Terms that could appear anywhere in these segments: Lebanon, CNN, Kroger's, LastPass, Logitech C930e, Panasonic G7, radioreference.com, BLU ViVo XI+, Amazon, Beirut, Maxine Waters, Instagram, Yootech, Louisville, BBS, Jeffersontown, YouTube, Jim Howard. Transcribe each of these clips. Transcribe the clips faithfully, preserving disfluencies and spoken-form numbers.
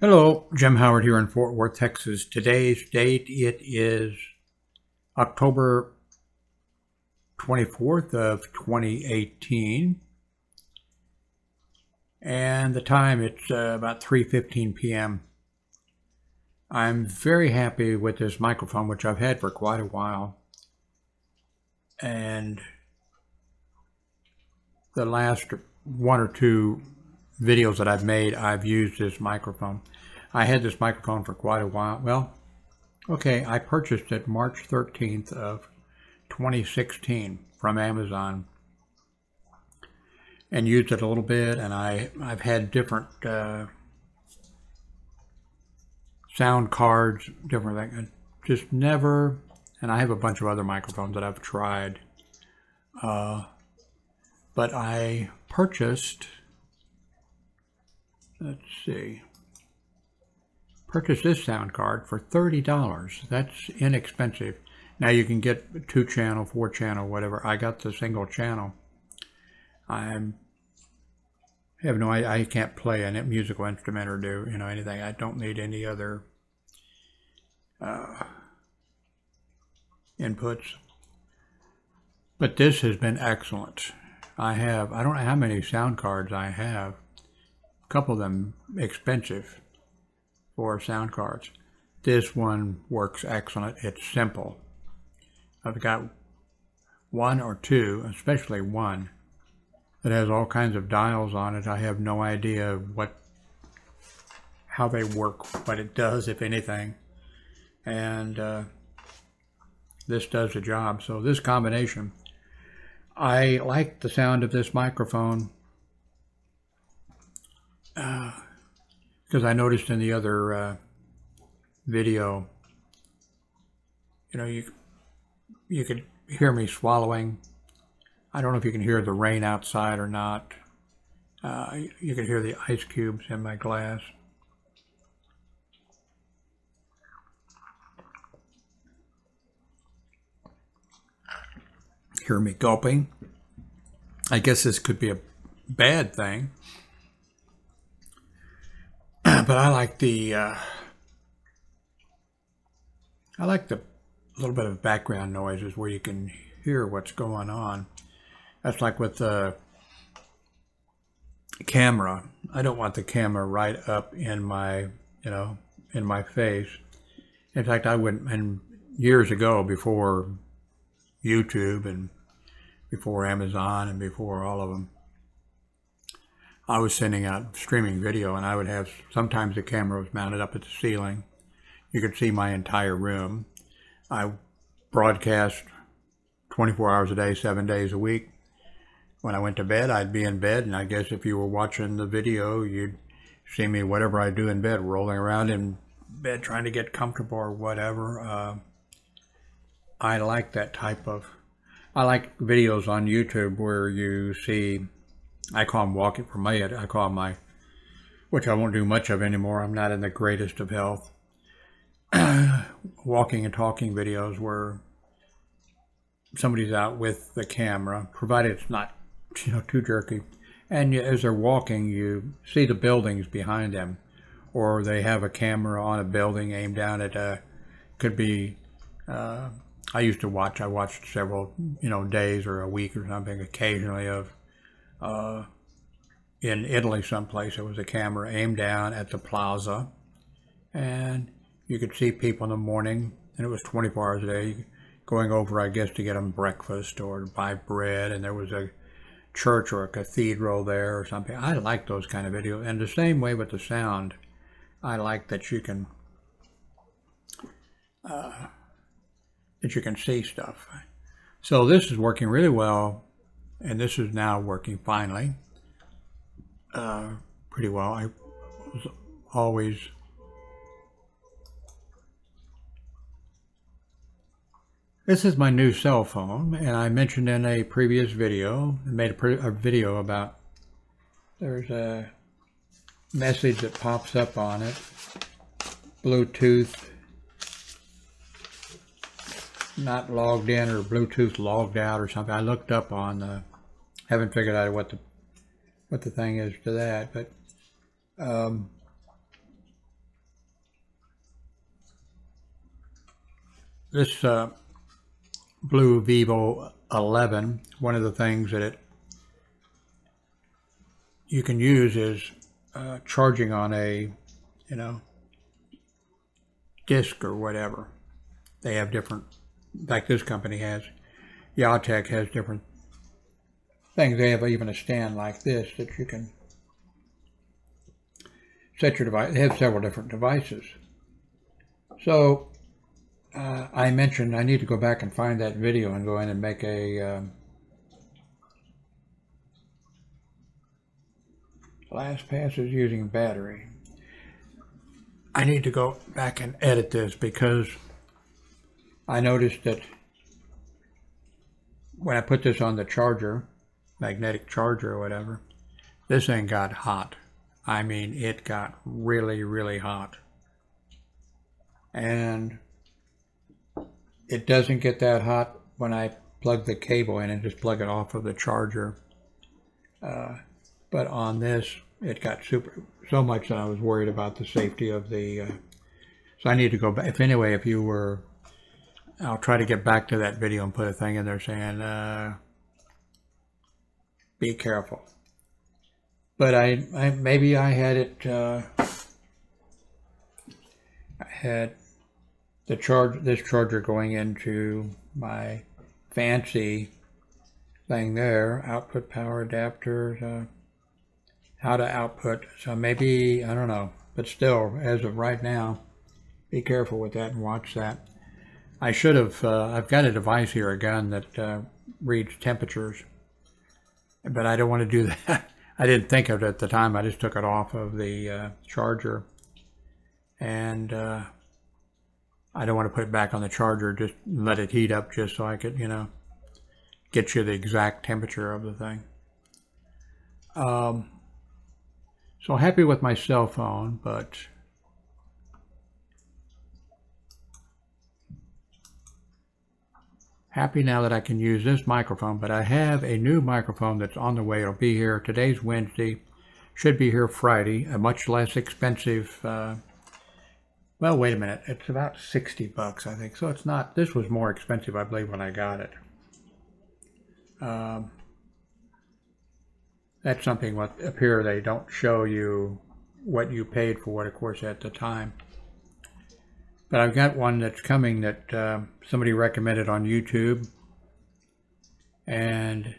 Hello, Jim Howard here in Fort Worth, Texas. Today's date, it is October twenty-fourth of twenty eighteen. And the time, it's uh, about three fifteen p m I'm very happy with this microphone, which I've had for quite a while. And the last one or two videos that I've made, I've used this microphone. I had this microphone for quite a while. Well, okay, I purchased it March thirteenth of twenty sixteen from Amazon and used it a little bit, and I, I've had different uh, sound cards, different things. I just never, and I have a bunch of other microphones that I've tried, uh, but I purchased Let's see, purchase this sound card for thirty dollars. That's inexpensive. Now you can get two channel, four channel, whatever. I got the single channel. I'm, I have no idea, I can't play a musical instrument or do, you know, anything. I don't need any other uh, inputs. But this has been excellent. I have, I don't know how many sound cards I have. Couple of them expensive for sound cards. This one works excellent. It's simple. I've got one or two, especially one, that has all kinds of dials on it. I have no idea what, how they work, what it does, if anything. And uh, this does the job. So this combination, I like the sound of this microphone. Because uh, I noticed in the other uh, video, you know, you you could hear me swallowing. I don't know if you can hear the rain outside or not. Uh, you could hear the ice cubes in my glass. Hear me gulping. I guess this could be a bad thing. But I like the uh, I like the little bit of background noises where you can hear what's going on. That's like with the camera. I don't want the camera right up in my you know in my face. In fact, I wouldn't. And years ago, before YouTube and before Amazon and before all of them, I was sending out streaming video, and I would have, sometimes the camera was mounted up at the ceiling. You could see my entire room. I broadcast twenty-four hours a day, seven days a week. When I went to bed, I'd be in bed, and I guess if you were watching the video, you'd see me, whatever I do in bed, rolling around in bed, trying to get comfortable or whatever. Uh, I like that type of, I like videos on YouTube where you see, I call them walking from my head. I call them my, which I won't do much of anymore. I'm not in the greatest of health. Walking and talking videos where somebody's out with the camera, provided it's not, you know, too jerky. And as they're walking, you see the buildings behind them, or they have a camera on a building aimed down at a, could be, uh, I used to watch, I watched several, you know, days or a week or something occasionally of, Uh, in Italy someplace, there was a camera aimed down at the plaza, and you could see people in the morning, and it was twenty-four hours a day, going over, I guess, to get them breakfast or buy bread, and there was a church or a cathedral there or something. I like those kind of videos, and the same way with the sound. I like that you can uh, that you can see stuff. So this is working really well. And this is now working finally uh, pretty well. I was always This is my new cell phone, and I mentioned in a previous video, I made a, pre a video about there's a message that pops up on it, Bluetooth not logged in or Bluetooth logged out or something. I looked up on the haven't figured out what the what the thing is to that, but um, This uh, B L U ViVo eleven, one of the things that it you can use is uh, charging on a, you know, disc or whatever. They have different, in fact this company has, Yootech has different things. They have even a stand like this that you can set your device. They have several different devices. So uh, I mentioned I need to go back and find that video and go in and make a um, LastPass is using battery. I need to go back and edit this because I noticed that when I put this on the charger, magnetic charger or whatever, this thing got hot. I mean, it got really, really hot. And it doesn't get that hot when I plug the cable in and just plug it off of the charger. Uh, but on this, it got super, so much that I was worried about the safety of the, uh, so I need to go back. If anyway, if you were, I'll try to get back to that video and put a thing in there saying, uh, be careful. But I, I maybe I had it, uh, I had the charge, this charger going into my fancy thing there, output power adapters, uh, how to output. So maybe, I don't know, but still, as of right now, be careful with that and watch that. I should have, uh, I've got a device here, a gun that uh, reads temperatures, but I don't want to do that. I didn't think of it at the time. I just took it off of the uh, charger, and uh, I don't want to put it back on the charger, just let it heat up just so I could, you know, get you the exact temperature of the thing. Um, so happy with my cell phone, but happy now that I can use this microphone, but I have a new microphone that's on the way. It'll be here. Today's Wednesday. Should be here Friday. A much less expensive, uh, well, wait a minute. It's about sixty bucks, I think. So it's not, this was more expensive, I believe, when I got it. Um, that's something what up here, they don't show you what you paid for what, of course, at the time. But I've got one that's coming that uh, somebody recommended on YouTube. And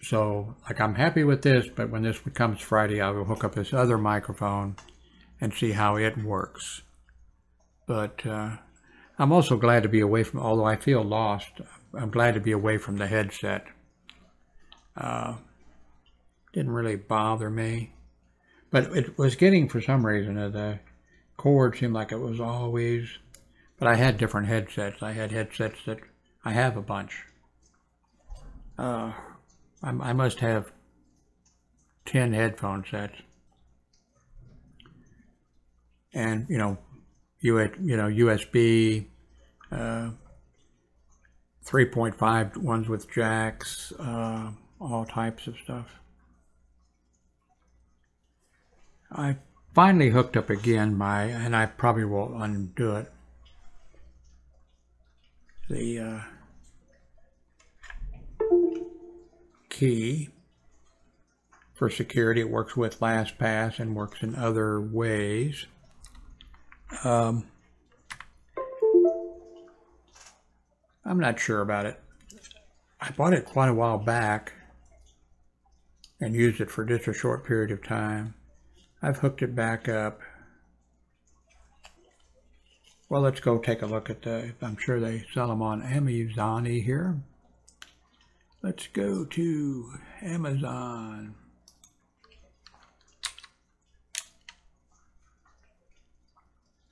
so, like, I'm happy with this, but when this comes Friday, I will hook up this other microphone and see how it works. But uh, I'm also glad to be away from, although I feel lost, I'm glad to be away from the headset. Uh, didn't really bother me. But it was getting, for some reason, of the cord seemed like it was always, but I had different headsets. I had headsets that I have a bunch. Uh, I, I must have ten headphone sets, and you know, you had, you know, U S B, uh, three point five ones with jacks, uh, all types of stuff. I finally hooked up again my, and I probably will undo it, the uh, key for security. It works with LastPass and works in other ways. Um, I'm not sure about it. I bought it quite a while back and used it for just a short period of time. I've hooked it back up. Well, let's go take a look at the, I'm sure they sell them on Amazon here. Let's go to Amazon.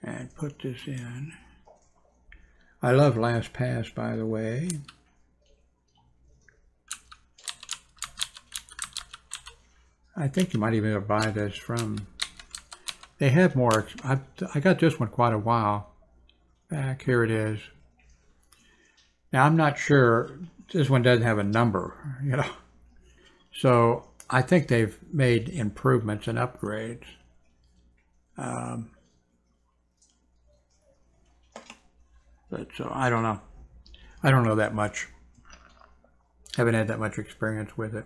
And put this in. I love LastPass, by the way. I think you might even buy this from, they have more, I, I got this one quite a while back. Here it is. Now I'm not sure, this one doesn't have a number, you know. So I think they've made improvements and upgrades. Um, But so I don't know. I don't know that much. Haven't had that much experience with it.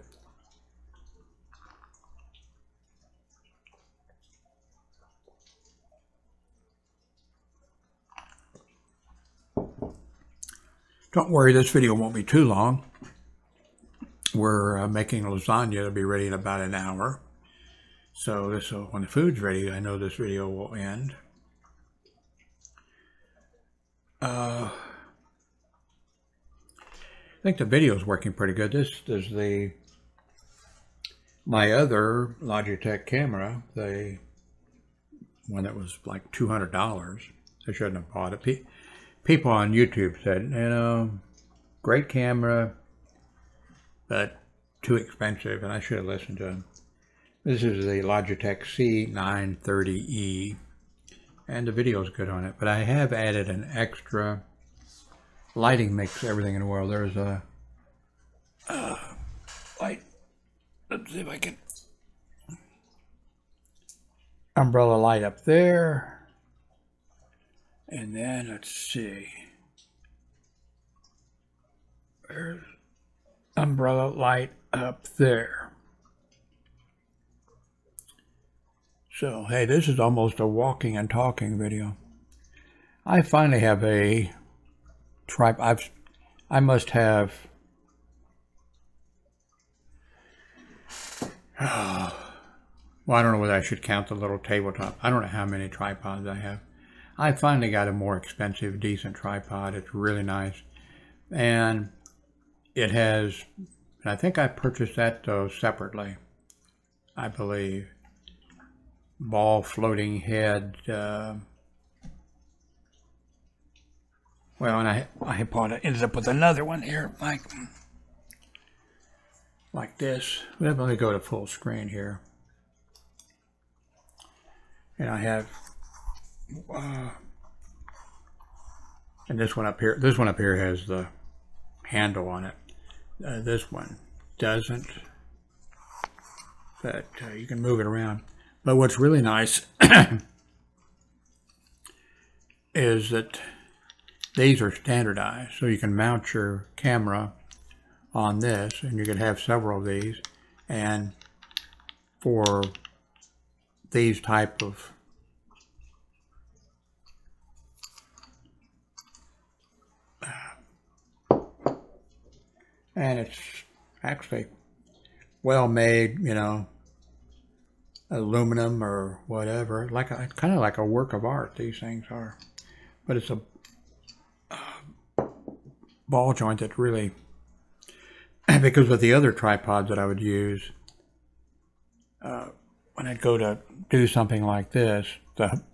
Don't worry, this video won't be too long. We're uh, making lasagna. It'll be ready in about an hour. So this will, when the food's ready, I know this video will end. Uh, I think the video is working pretty good. This is the my other Logitech camera, the one that was like two hundred dollars. I shouldn't have bought it. Pe people on YouTube said, you know, great camera, but too expensive, and I should have listened to them. This is the Logitech C nine thirty E, and the video is good on it, but I have added an extra lighting mix, everything in the world. There's a uh, light, let's see if I can, umbrella light up there, and then let's see, there's umbrella light up there. So, hey, this is almost a walking and talking video. I finally have a tripod. I've, I must have, oh, well, I don't know whether I should count the little tabletop. I don't know how many tripods I have. I finally got a more expensive, decent tripod. It's really nice. And it has, and I think I purchased that though separately, I believe. Ball floating head. Uh, well, and I I bought it. Ends up with another one here, like like this. We'll definitely go to full screen here. And I have, uh, and this one up here. This one up here has the handle on it. Uh, this one doesn't, but uh, you can move it around. But what's really nice is that these are standardized, so you can mount your camera on this, and you can have several of these. And for these type of and it's actually well made, you know, aluminum or whatever, like a, kind of like a work of art, these things are. But it's a uh, ball joint that really, because with the other tripods that I would use, uh, when I'd go to do something like this, the,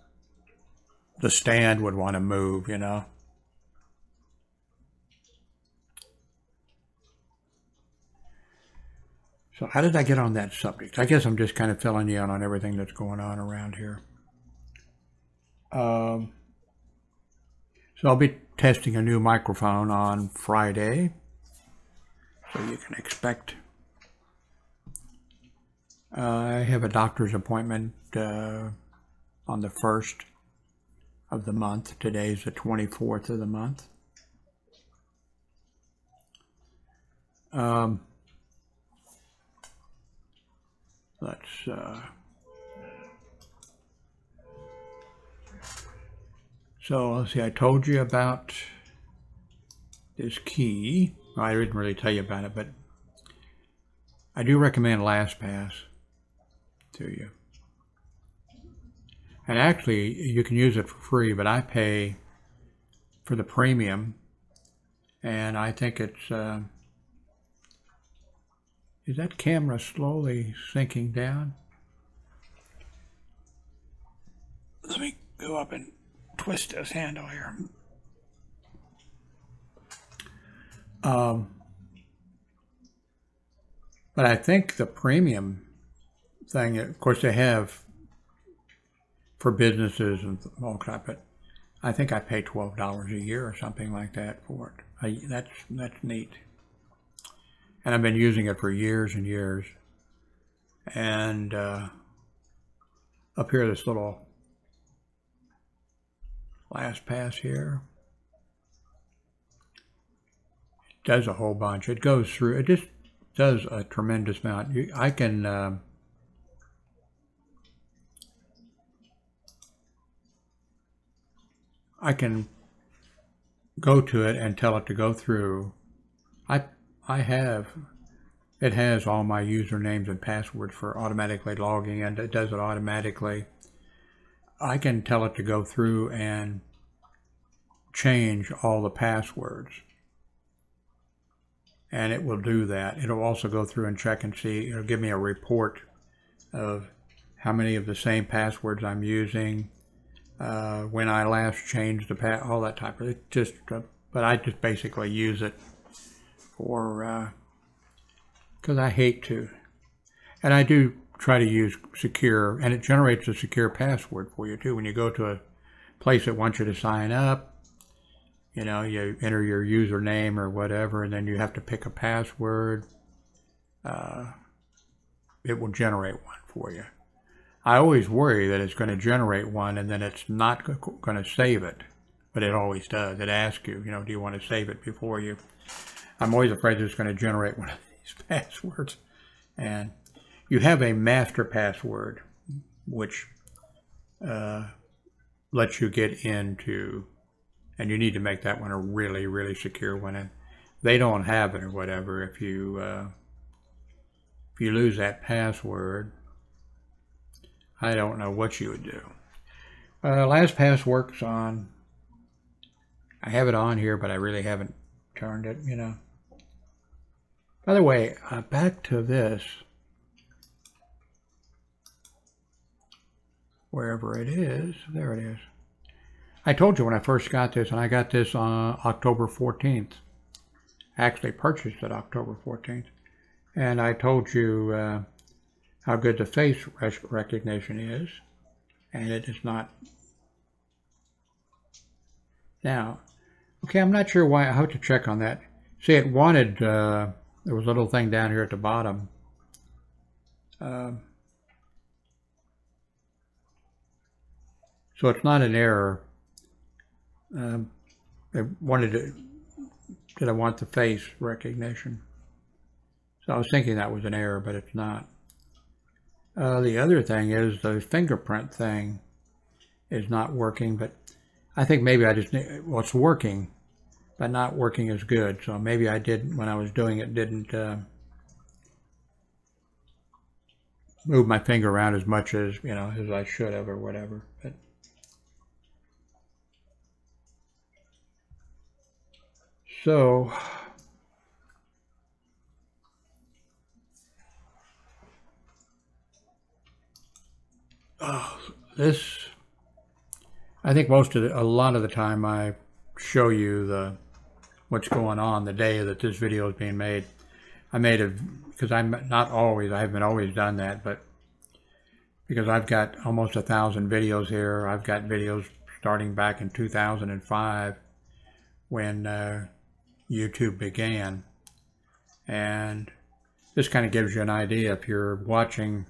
the stand would want to move, you know. So how did I get on that subject? I guess I'm just kind of filling you in on everything that's going on around here. Um, so I'll be testing a new microphone on Friday. So you can expect. Uh, I have a doctor's appointment uh, on the first of the month. Today's the twenty-fourth of the month. Um... Let's, uh, so let's see, I told you about this key. Well, I didn't really tell you about it, but I do recommend LastPass to you. And actually, you can use it for free, but I pay for the premium, and I think it's, uh, is that camera slowly sinking down? Let me go up and twist this handle here. Um, but I think the premium thing, of course they have for businesses and all kind of, but I think I pay twelve dollars a year or something like that for it. I, that's, that's neat. And I've been using it for years and years. And uh, up here, this little LastPass here. does a whole bunch. It goes through, it just does a tremendous amount. I can, uh, I can go to it and tell it to go through. I, I have, it has all my usernames and passwords for automatically logging in. It does it automatically. I can tell it to go through and change all the passwords, and it will do that. It'll also go through and check and see, it'll give me a report of how many of the same passwords I'm using, uh, when I last changed the pa all that type of it. Just, uh, but I just basically use it for, because uh, I hate to, and I do try to use secure, and it generates a secure password for you too. When you go to a place that wants you to sign up, you know, you enter your username or whatever, and then you have to pick a password. Uh, it will generate one for you. I always worry that it's going to generate one and then it's not going to save it, but it always does. It asks you, you know, do you want to save it before you? I'm always afraid that it's going to generate one of these passwords. And you have a master password, which uh, lets you get into, and you need to make that one a really, really secure one. And they don't have it or whatever. If you uh, if you lose that password, I don't know what you would do. Uh, LastPass works on. I have it on here, but I really haven't turned it. You know. By the way, uh, back to this, wherever it is. There it is. I told you when I first got this, and I got this on October fourteenth. I actually purchased it October fourteenth. And I told you uh, how good the face recognition is. And it is not. Now, okay, I'm not sure why. I have to check on that. See, it wanted, uh, there was a little thing down here at the bottom. Uh, so it's not an error. Um, I wanted to, did I want the face recognition? So I was thinking that was an error, but it's not. Uh, the other thing is the fingerprint thing is not working, but I think maybe I just, well, it's working, but not working as good. So maybe I didn't, when I was doing it, didn't uh, move my finger around as much as, you know, as I should have or whatever. But so, oh, this, I think most of the, a lot of the time I show you the, what's going on the day that this video is being made. I made a, because I'm not always, I haven't always done that, but because I've got almost a thousand videos here. I've got videos starting back in two thousand five when, uh, YouTube began, and this kind of gives you an idea if you're watching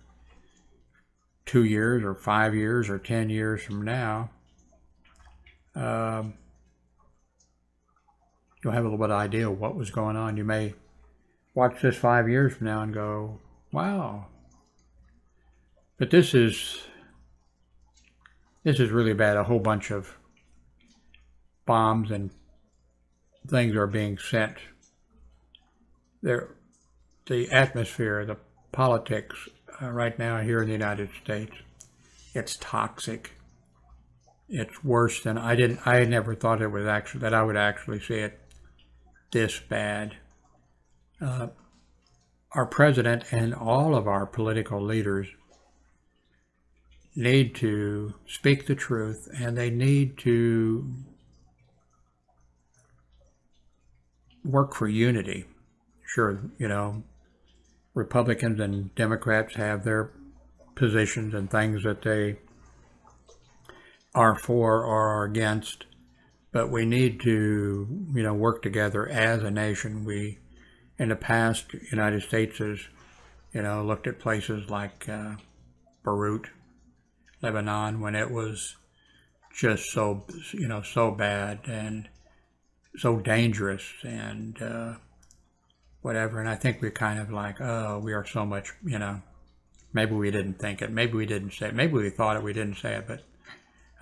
two years or five years or ten years from now. Um, you'll have a little bit of idea of what was going on. You may watch this five years from now and go, wow, but this is this is really bad. A whole bunch of bombs and things are being sent. There, the atmosphere, the politics uh, right now here in the United States, it's toxic. It's worse than I didn't. I never thought it was actually that I would actually see it this bad. Uh, our president and all of our political leaders need to speak the truth, and they need to work for unity. Sure, you know, Republicans and Democrats have their positions and things that they are for or are against, but we need to, you know, work together as a nation. We, in the past, United States has, you know, looked at places like uh, Beirut, Lebanon, when it was just so, you know, so bad, and so dangerous and uh, whatever. And I think we're kind of like, oh, we are so much, you know, maybe we didn't think it, maybe we didn't say it, maybe we thought it, we didn't say it, but,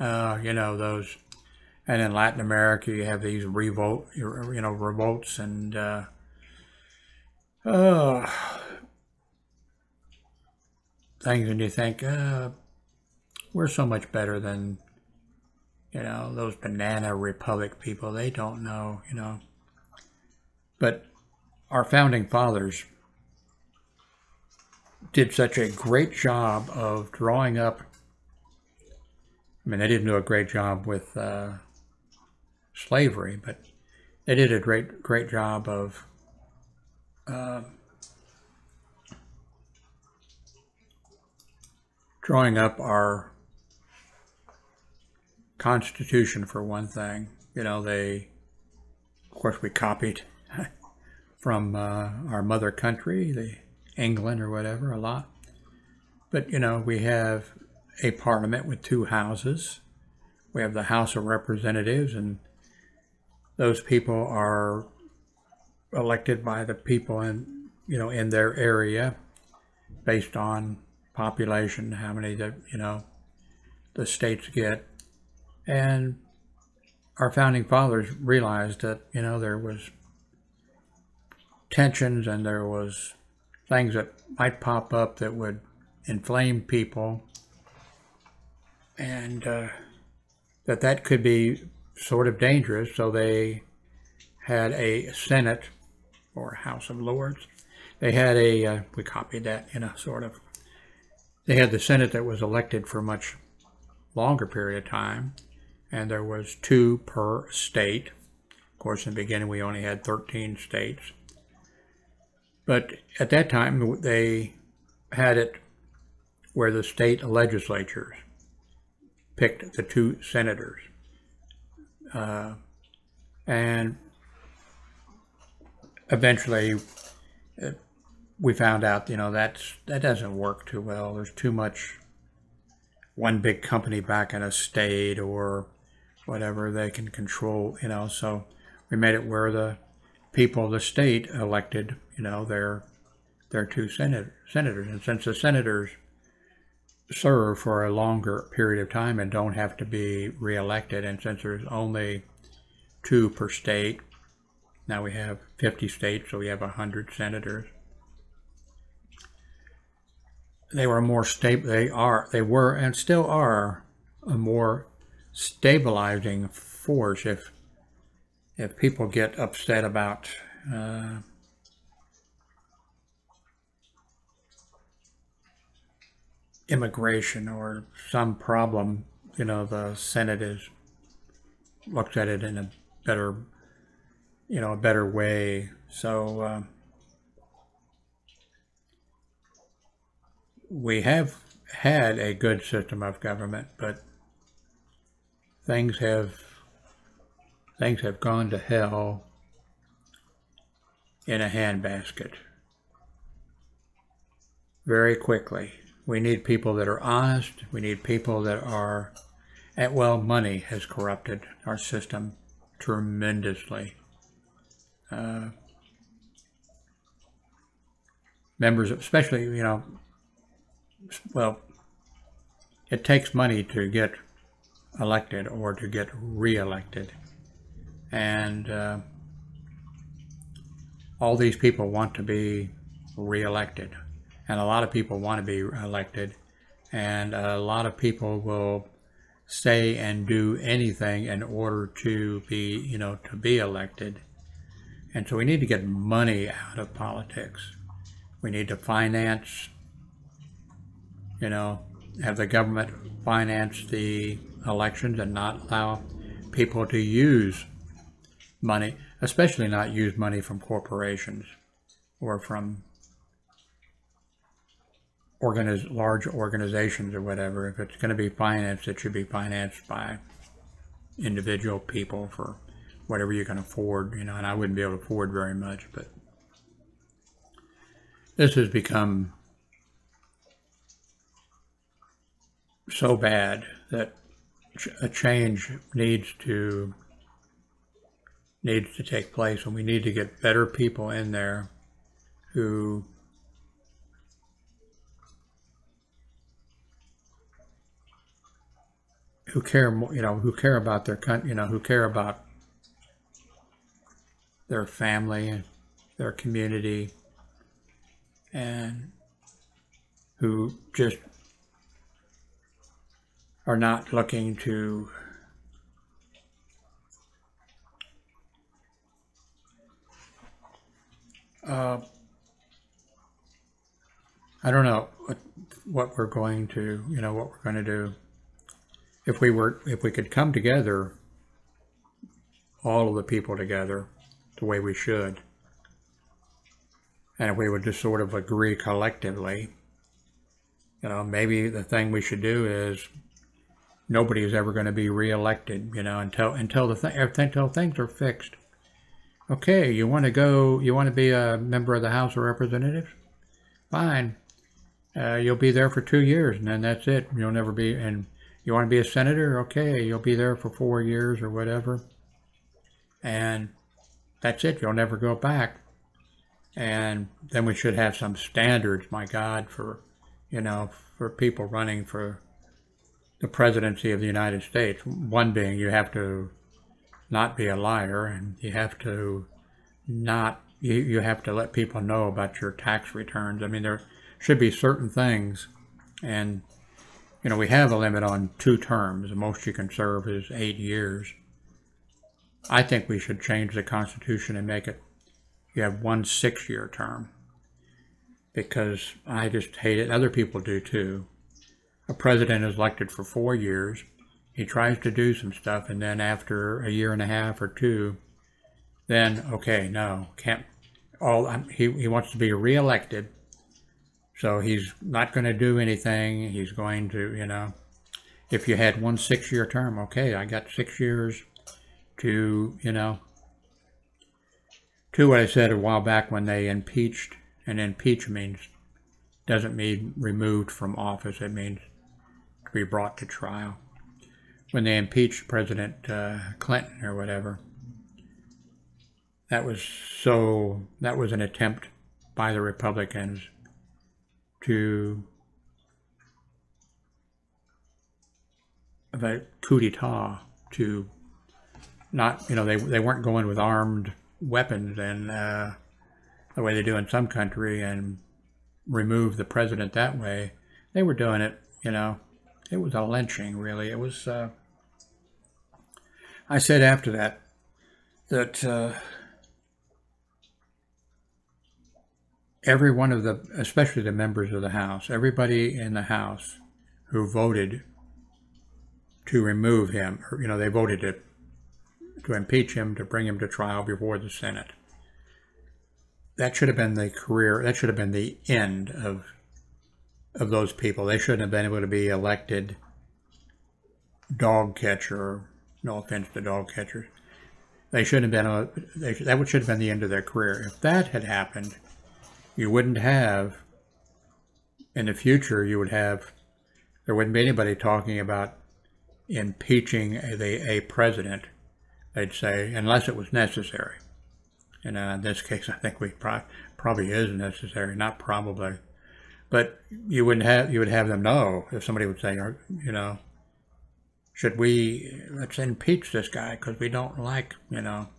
uh, you know, those, and in Latin America, you have these revolt, you know, revolts and, uh, uh, things, and you think, uh, we're so much better than, you know, those banana republic people, they don't know, you know. But our founding fathers did such a great job of drawing up, I mean, they didn't do a great job with uh, slavery, but they did a great, great job of uh, drawing up our Constitution, for one thing. You know, they, of course, we copied from uh, our mother country, the England or whatever, a lot. But, you know, we have a parliament with two houses. We have the House of Representatives, and those people are elected by the people in, you know, in their area based on population, how many that, you know, the states get. And our founding fathers realized that, you know, there was tensions and there was things that might pop up that would inflame people, and uh, that that could be sort of dangerous. So they had a Senate or House of Lords. They had a, uh, we copied that, you know, sort of. They had the Senate that was elected for a much longer period of time. And there was two per state. Of course, in the beginning, we only had thirteen states. But at that time, they had it where the state legislatures picked the two senators. Uh, and eventually, uh, we found out, you know, that's, that doesn't work too well. There's too much one big company back in a state or whatever they can control, you know. So we made it where the people of the state elected, you know, their their two senator, senators. And since the senators serve for a longer period of time and don't have to be reelected, and since there's only two per state, now we have fifty states, so we have one hundred senators. They were more stable, they are, they were and still are a more stabilizing force. If If people get upset about uh, immigration or some problem, you know, the Senate is, looks at it in a better, you know, a better way. So uh, we have had a good system of government, but things have Things have gone to hell in a handbasket very quickly. We need people that are honest. We need people that are, and well, money has corrupted our system tremendously. Uh, members, especially, you know, well, it takes money to get elected or to get reelected. And uh, all these people want to be reelected, and a lot of people want to be elected, and a lot of people will say and do anything in order to be, you know, to be elected. And so we need to get money out of politics. We need to finance, you know, have the government finance the elections and not allow people to use money, especially not use money from corporations or from organiz large organizations or whatever. If it's going to be financed, it should be financed by individual people for whatever you can afford, you know, and I wouldn't be able to afford very much, but this has become so bad that a change needs to needs to take place, and we need to get better people in there who who care more, you know, who care about their country, you know, who care about their family, their community, and who just are not looking to uh, I don't know what, what we're going to, you know, what we're going to do. If we were, if we could come together, all of the people together, the way we should, and if we would just sort of agree collectively, you know, maybe the thing we should do is nobody is ever going to be reelected, you know, until until the th until things are fixed. Okay, you want to go, you want to be a member of the House of Representatives? Fine, uh, you'll be there for two years, and then that's it. You'll never be and. You want to be a senator? Okay, you'll be there for four years or whatever. And that's it, you'll never go back. And then we should have some standards, my God, for, you know, for people running for the presidency of the United States. One being you have to not be a liar, and you have to not, you, you have to let people know about your tax returns. I mean, there should be certain things, and you know, we have a limit on two terms. The most you can serve is eight years. I think we should change the Constitution and make it, you have one six-year term, because I just hate it. Other people do too. A president is elected for four years. He tries to do some stuff, and then after a year and a half or two, then, okay, no, can't, all, I'm, he, he wants to be reelected. So he's not going to do anything. He's going to, you know, if you had one six-year term, okay, I got six years to, you know, to what I said a while back when they impeached, and impeach means, doesn't mean removed from office. It means to be brought to trial. When they impeached President uh, Clinton or whatever, that was so, that was an attempt by the Republicans to a coup d'etat, to not, you know, they, they weren't going with armed weapons and uh, the way they do in some country and remove the president that way. They were doing it, you know, it was a lynching, really. It was, uh, I said after that, that uh, every one of the, especially the members of the House, everybody in the House who voted to remove him, or, you know, they voted to, to impeach him, to bring him to trial before the Senate. That should have been the career, that should have been the end of, of those people. They shouldn't have been able to be elected dog catcher, no offense to dog catchers. They shouldn't have been, they, that should have been the end of their career. If that had happened, you wouldn't have, in the future, you would have, there wouldn't be anybody talking about impeaching a, a president, they'd say, unless it was necessary. And uh, in this case, I think we pro probably is necessary, not probably. But you wouldn't have, you would have them know if somebody would say, you know, should we, let's impeach this guy because we don't like, you know,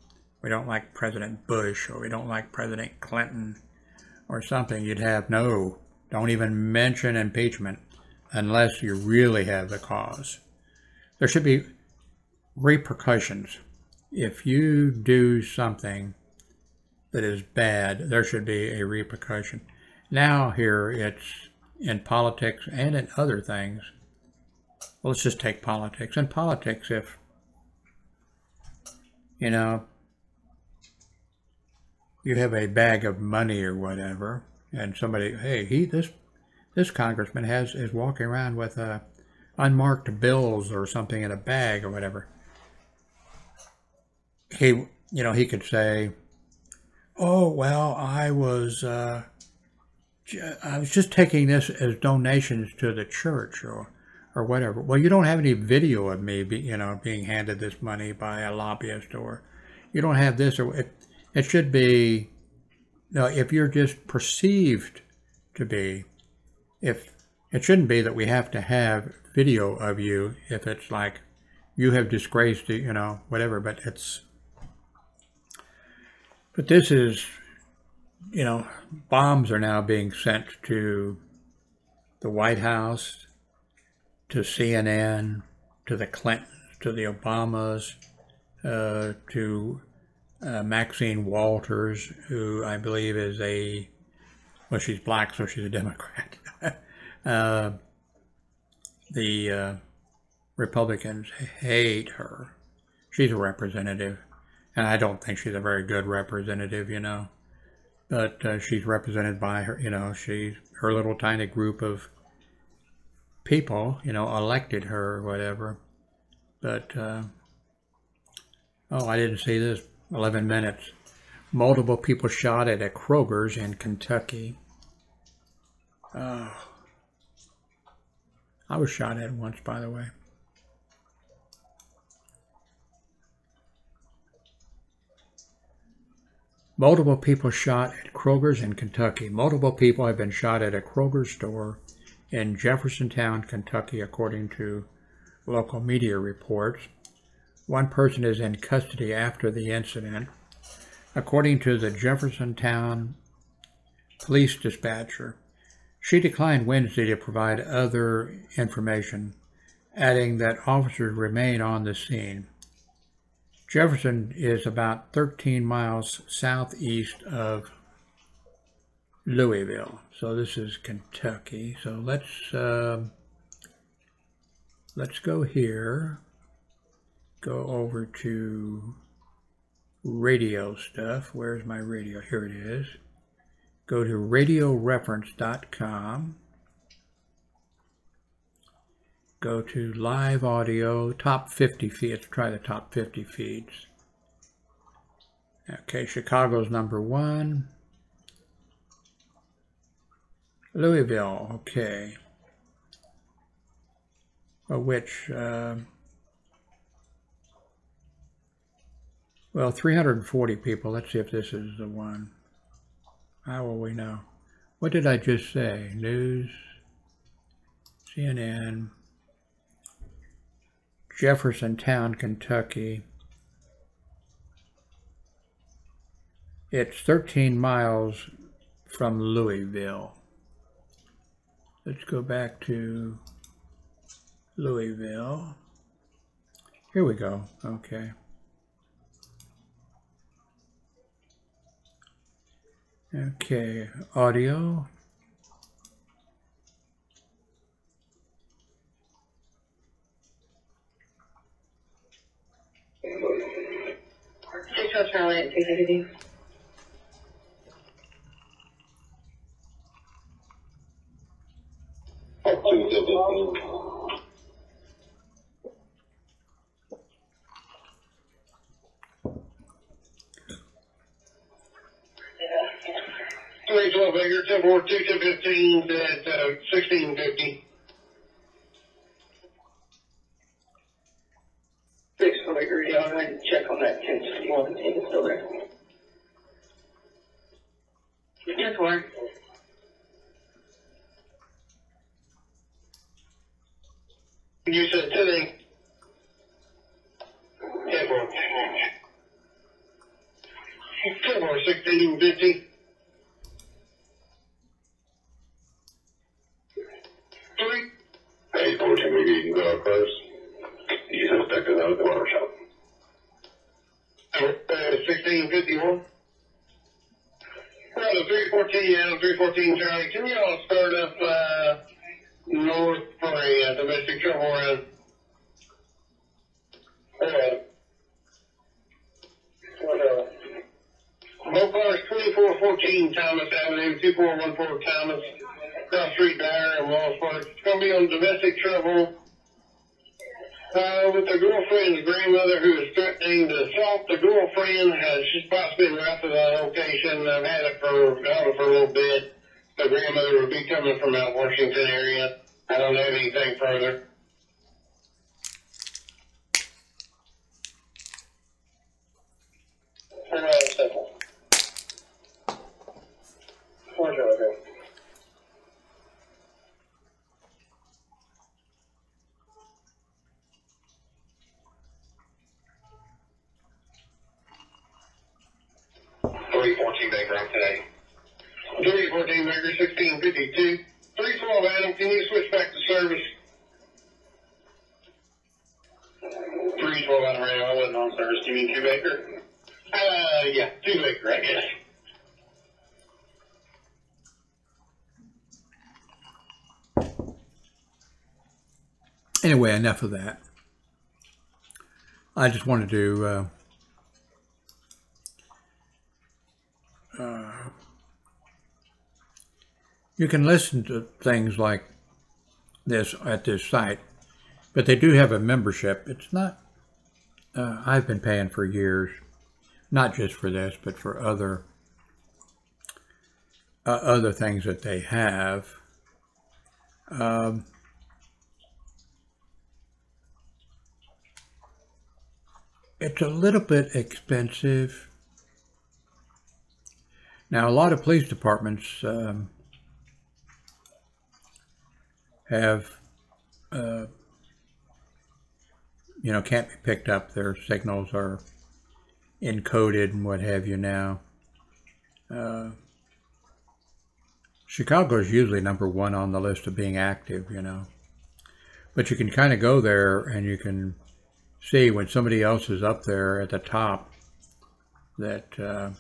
we don't like President Bush, or we don't like President Clinton, or something. You'd have no, don't even mention impeachment unless you really have the cause. There should be repercussions. If you do something that is bad, there should be a repercussion. Now here it's in politics and in other things. Well, let's just take politics. In politics, if, you know, you have a bag of money or whatever, and somebody, hey, he this this congressman has is walking around with uh, unmarked bills or something in a bag or whatever. He, you know, he could say, "Oh well, I was uh, j I was just taking this as donations to the church or or whatever." Well, you don't have any video of me, be, you know, being handed this money by a lobbyist, or you don't have this, or it, it should be, no, if you're just perceived to be, if it shouldn't be that we have to have video of you if it's like you have disgraced, you know, whatever, but it's, but this is, you know, bombs are now being sent to the White House, to C N N, to the Clintons, to the Obamas, uh, to uh, Maxine Waters, who I believe is a, well, she's black, so she's a Democrat. uh, the uh, Republicans hate her. She's a representative, and I don't think she's a very good representative, you know. But uh, she's represented by her, you know, she, her little tiny group of people, you know, elected her or whatever. But, uh, oh, I didn't see this, eleven minutes. Multiple people shot at a Kroger's in Kentucky. Oh, I was shot at once, by the way. Multiple people shot at Kroger's in Kentucky. Multiple people have been shot at a Kroger's store in Jeffersontown, Kentucky, according to local media reports. One person is in custody after the incident. According to the Jeffersontown police dispatcher, she declined Wednesday to provide other information, adding that officers remain on the scene. Jefferson is about thirteen miles southeast of Louisville. So this is Kentucky. So let's uh, let's go here, go over to radio stuff. Where's my radio? Here it is. Go to radio reference dot com. Go to live audio, top fifty feeds. Let's try the top fifty feeds. Okay, Chicago's number one. Louisville, okay. Of which, uh, well, three hundred forty people. Let's see if this is the one. How will we know? What did I just say? News, C N N. Jeffersontown, Kentucky. It's thirteen miles from Louisville. Let's go back to Louisville. Here we go. Okay. Okay, audio. two eight twelve, two fifteen, sixteen fifty. Yeah, I'm going to check on that ten sixty-one. It's still there. Yes, Warren. You said today. Yeah, Warren. Yeah, Warren, sixteen fifty. Three. Hey, fourteen, maybe you can go out first. You can back to the water shop. sixteen fifty-one. Well, the three fourteen, yeah, three fourteen, Charlie. Can you all start up uh, north for a uh, domestic trouble run? Uh, what else? Both cars twenty-four fourteen Thomas Avenue, two four one four Thomas, Cross Street Dyer and Wallsburg. It's going to be on domestic trouble. Uh, with the girlfriend's grandmother who is threatening to assault the girlfriend. Uh, she's possibly right to that location. I've had it for, had it for a little bit. The grandmother would be coming from that Washington area. I don't have anything further. from today. Duty fourteen Baker sixteen fifty-two. Three twelve Adam, can you switch back to service? Three twelve Adam radio, I wasn't on service. Do you mean two Baker? Uh, yeah, two Baker, I guess. Anyway, enough of that. I just wanted to uh, uh, you can listen to things like this at this site, but they do have a membership. It's not, uh, I've been paying for years, not just for this, but for other uh, other things that they have. Um, It's a little bit expensive. Now, a lot of police departments um, have, uh, you know, can't be picked up. Their signals are encoded and what have you now. Uh, Chicago is usually number one on the list of being active, you know. But you can kind of go there and you can see when somebody else is up there at the top that uh,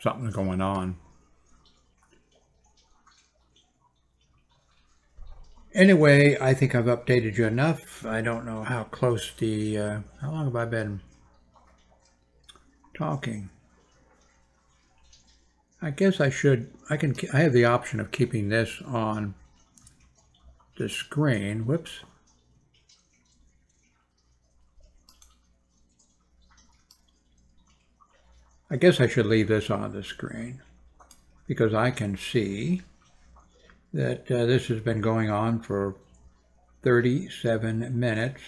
something's going on. Anyway, I think I've updated you enough. I don't know how close the, uh, how long have I been talking? I guess I should, I can, I have the option of keeping this on the screen, whoops. I guess I should leave this on the screen because I can see that uh, this has been going on for thirty-seven minutes.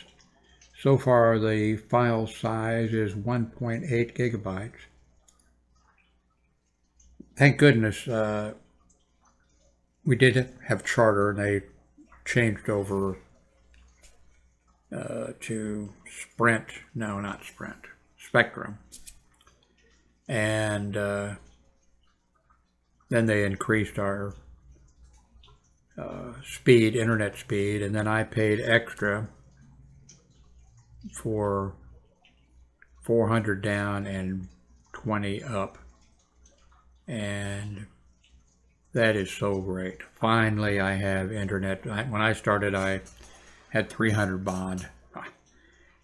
So far the file size is one point eight gigabytes. Thank goodness uh, we did have Charter and they changed over uh, to Sprint, no, not Sprint, Spectrum. And uh, then they increased our uh, speed, internet speed, and then I paid extra for four hundred down and twenty up. And that is so great. Finally, I have internet. When I started, I had three hundred baud.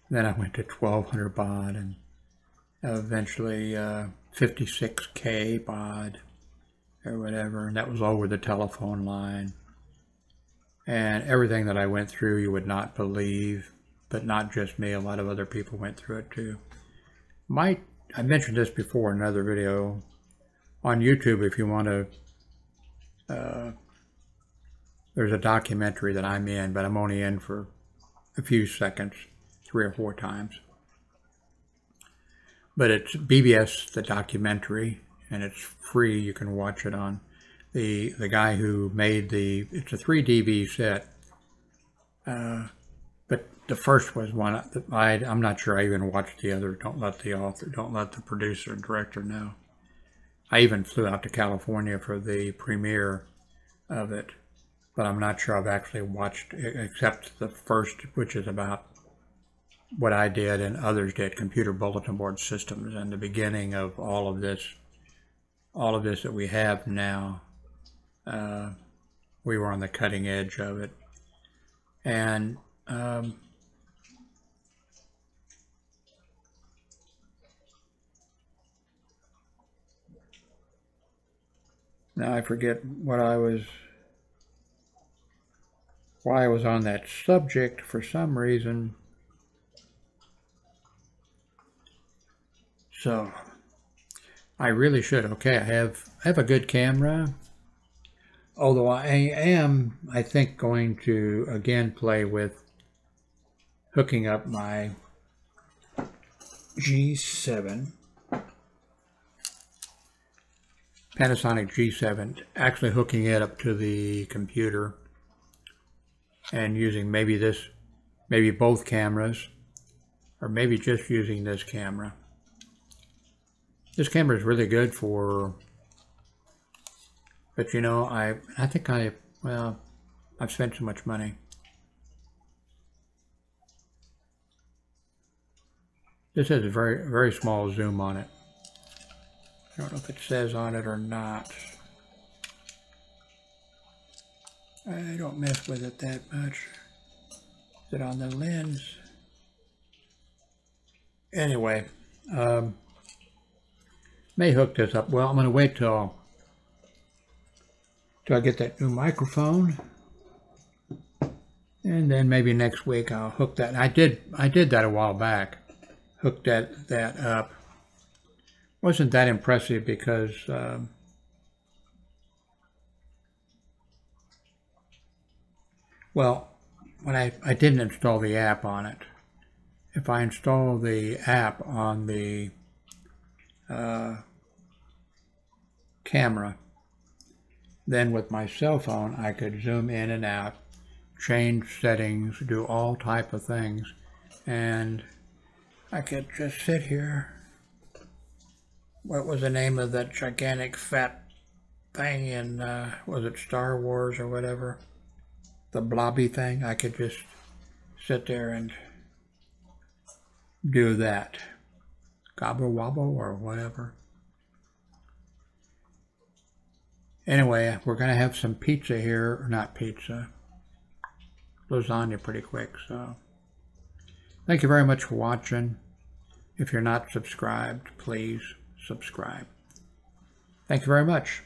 Then I went to twelve hundred baud and eventually uh, fifty-six K baud or whatever. And that was over the telephone line. And everything that I went through, you would not believe, but not just me. A lot of other people went through it too. My, I mentioned this before in another video. On YouTube, if you want to Uh, there's a documentary that I'm in, but I'm only in for a few seconds, three or four times. But it's B B S, the documentary, and it's free. You can watch it on the the guy who made the, it's a three D B set. Uh, but the first was one, I, I'm not sure I even watched the other. Don't let the author, don't let the producer and director know. I even flew out to California for the premiere of it, but I'm not sure I've actually watched it except the first, which is about what I did and others did, computer bulletin board systems and the beginning of all of this, all of this that we have now. Uh, we were on the cutting edge of it. And um, now I forget what I was, why I was on that subject for some reason. So I really should. Okay, I have I have a good camera. Although I am, I think, going to again play with hooking up my G seven. Panasonic G seven, actually hooking it up to the computer and using maybe this, maybe both cameras or maybe just using this camera. This camera is really good for, but you know, I, I think I, well, I've spent so much money. This has a very, very small zoom on it. I don't know if it says on it or not. I don't mess with it that much. Is it on the lens? Anyway, um, may hook this up. Well, I'm going to wait till, till I get that new microphone, and then maybe next week I'll hook that. I did I did that a while back. Hooked that that up. Wasn't that impressive because um, well, when I I didn't install the app on it. If I install the app on the uh, camera, then with my cell phone I could zoom in and out, change settings, do all type of things, and I could just sit here. What was the name of that gigantic fat thing in, uh, was it Star Wars or whatever? The blobby thing? I could just sit there and do that. Gobble wobble or whatever. Anyway, we're going to have some pizza here, or not pizza, lasagna pretty quick. So thank you very much for watching. If you're not subscribed, please subscribe. Thank you very much.